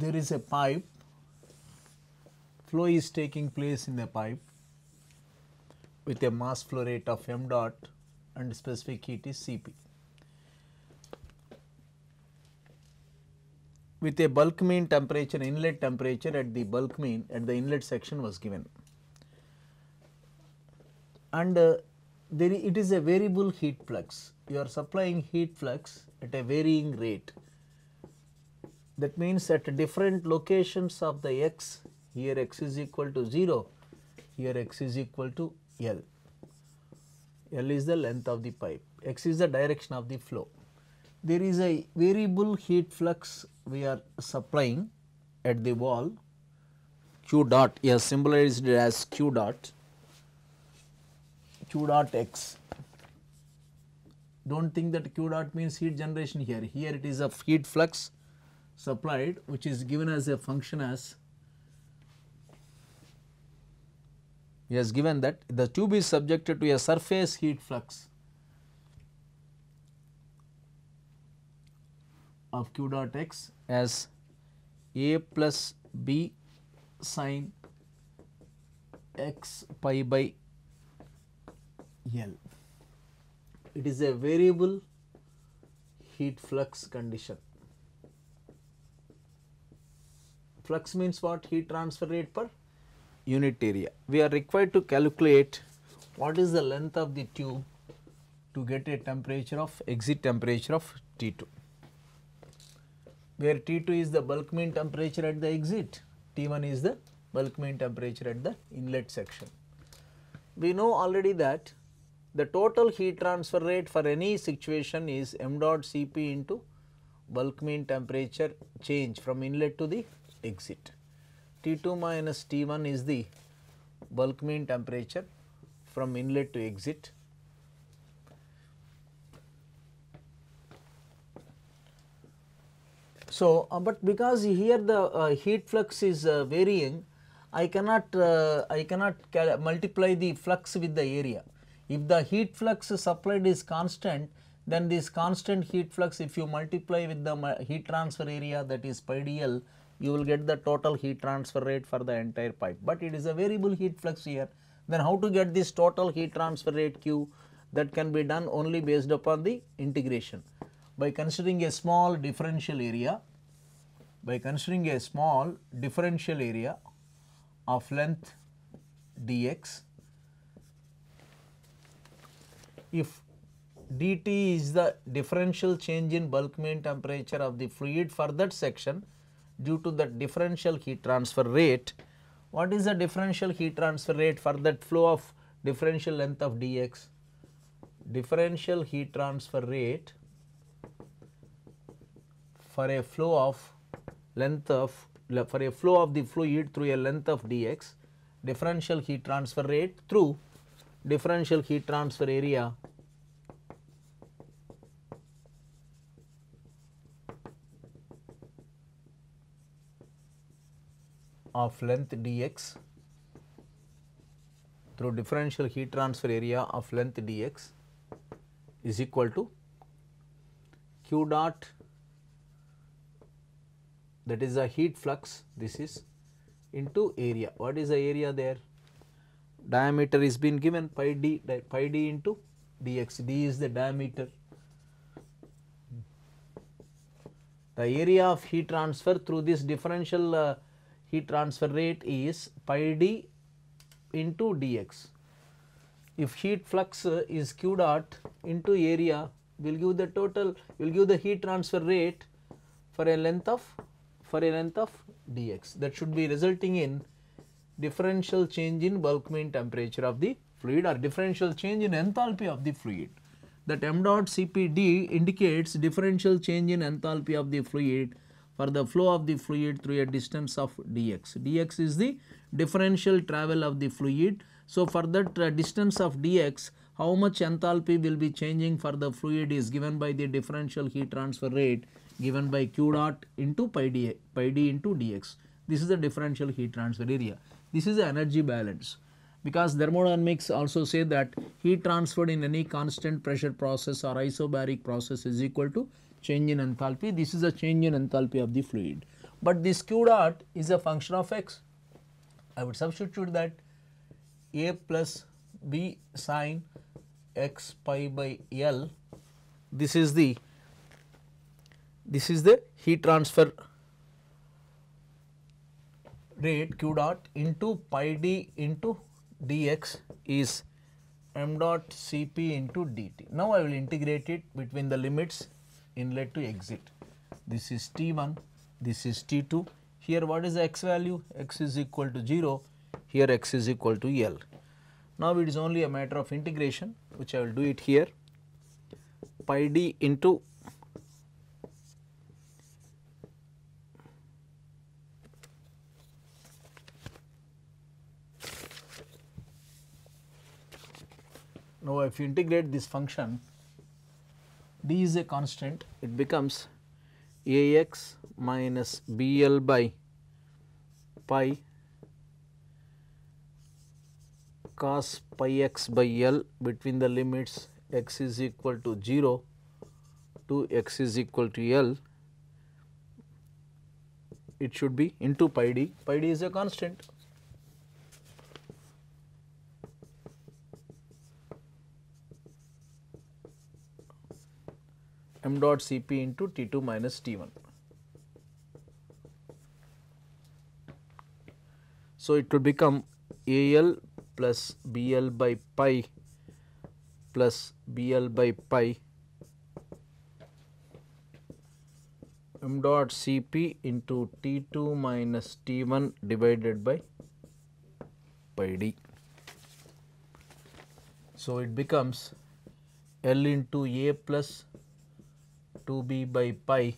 there is a pipe, flow is taking place in the pipe with a mass flow rate of m dot and specific heat is Cp. With a bulk mean temperature, inlet temperature at the bulk mean at the inlet section was given, and there it is a variable heat flux. You are supplying heat flux at a varying rate. That means at different locations of the x, here x is equal to 0, here x is equal to L. L is the length of the pipe, x is the direction of the flow. There is a variable heat flux we are supplying at the wall, Q dot is symbolized as Q dot x. Do not think that Q dot means heat generation here, here it is a heat flux supplied which is given as a function as, it is given that the tube is subjected to a surface heat flux of Q dot x as A plus B sine x pi by L. It is a variable heat flux condition. Flux means what? Heat transfer rate per unit area. We are required to calculate what is the length of the tube to get a temperature of exit temperature of T2. Where T2 is the bulk mean temperature at the exit, T1 is the bulk mean temperature at the inlet section. We know already that the total heat transfer rate for any situation is m dot Cp into bulk mean temperature change from inlet to the exit. T2 minus T1 is the bulk mean temperature from inlet to exit. So, but because here the heat flux is varying, I cannot multiply the flux with the area. If the heat flux supplied is constant, then this constant heat flux, if you multiply with the heat transfer area, that is pi dl, you will get the total heat transfer rate for the entire pipe. But it is a variable heat flux here. Then how to get this total heat transfer rate Q? That can be done only based upon the integration. By considering a small differential area, of length dx, if dt is the differential change in bulk mean temperature of the fluid for that section due to the differential heat transfer rate, what is the differential heat transfer rate for that flow of differential length of dx? Differential heat transfer rate for a flow of the fluid through a length of dx, differential heat transfer rate through differential heat transfer area of length dx is equal to Q dot, that is a heat flux, this is into area. What is the area there? Diameter is been given pi d into dx, d is the diameter. The area of heat transfer through this differential heat transfer rate is pi d into dx. If heat flux is Q dot into area, will give the total, will give the heat transfer rate for a length of dx, that should be resulting in differential change in bulk mean temperature of the fluid or differential change in enthalpy of the fluid. That m dot Cpd indicates differential change in enthalpy of the fluid for the flow of the fluid through a distance of dx. Dx is the differential travel of the fluid. So, for that distance of dx, how much enthalpy will be changing for the fluid is given by the differential heat transfer rate, given by Q dot into pi d into dx. This is the differential heat transfer area. This is the energy balance, because thermodynamics also say that heat transferred in any constant pressure process or isobaric process is equal to change in enthalpy. This is the change in enthalpy of the fluid. but this q dot is a function of x. I would substitute that a plus b sine x pi by L. This is the heat transfer rate q dot into pi d into dx is m dot Cp into dt. Now I will integrate it between the limits inlet to exit. This is T1, this is T2. Here what is the x value? X is equal to 0, here x is equal to L. Now it is only a matter of integration, which I will do it here. Pi d into . Now if you integrate this function, d is a constant, it becomes Ax minus BL by pi cos pi x by L between the limits x is equal to 0 to x is equal to L. It should be into pi d. Pi d is a constant. M dot Cp into T2 minus T1. So it would become Al plus Bl by pi plus Bl by pi M dot Cp into T2 minus T1 divided by pi d. So it becomes L into A plus 2b by pi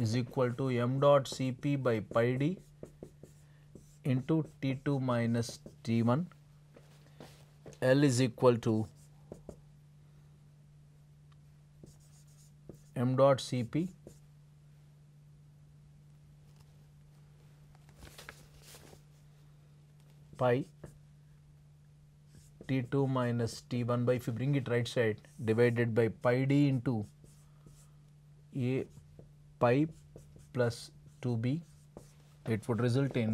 is equal to m dot Cp by pi d into T2 minus T1. L is equal to m dot Cp pi T2 minus T1 by, if you bring it right side, divided by pi d into A pi plus 2b. It would result in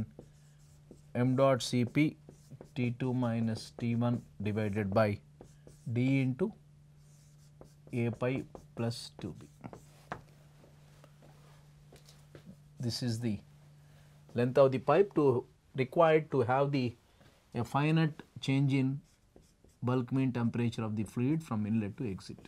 m dot Cp T2 minus T1 divided by d into A pi plus 2b. This is the length of the pipe required to have a finite change in bulk mean temperature of the fluid from inlet to exit.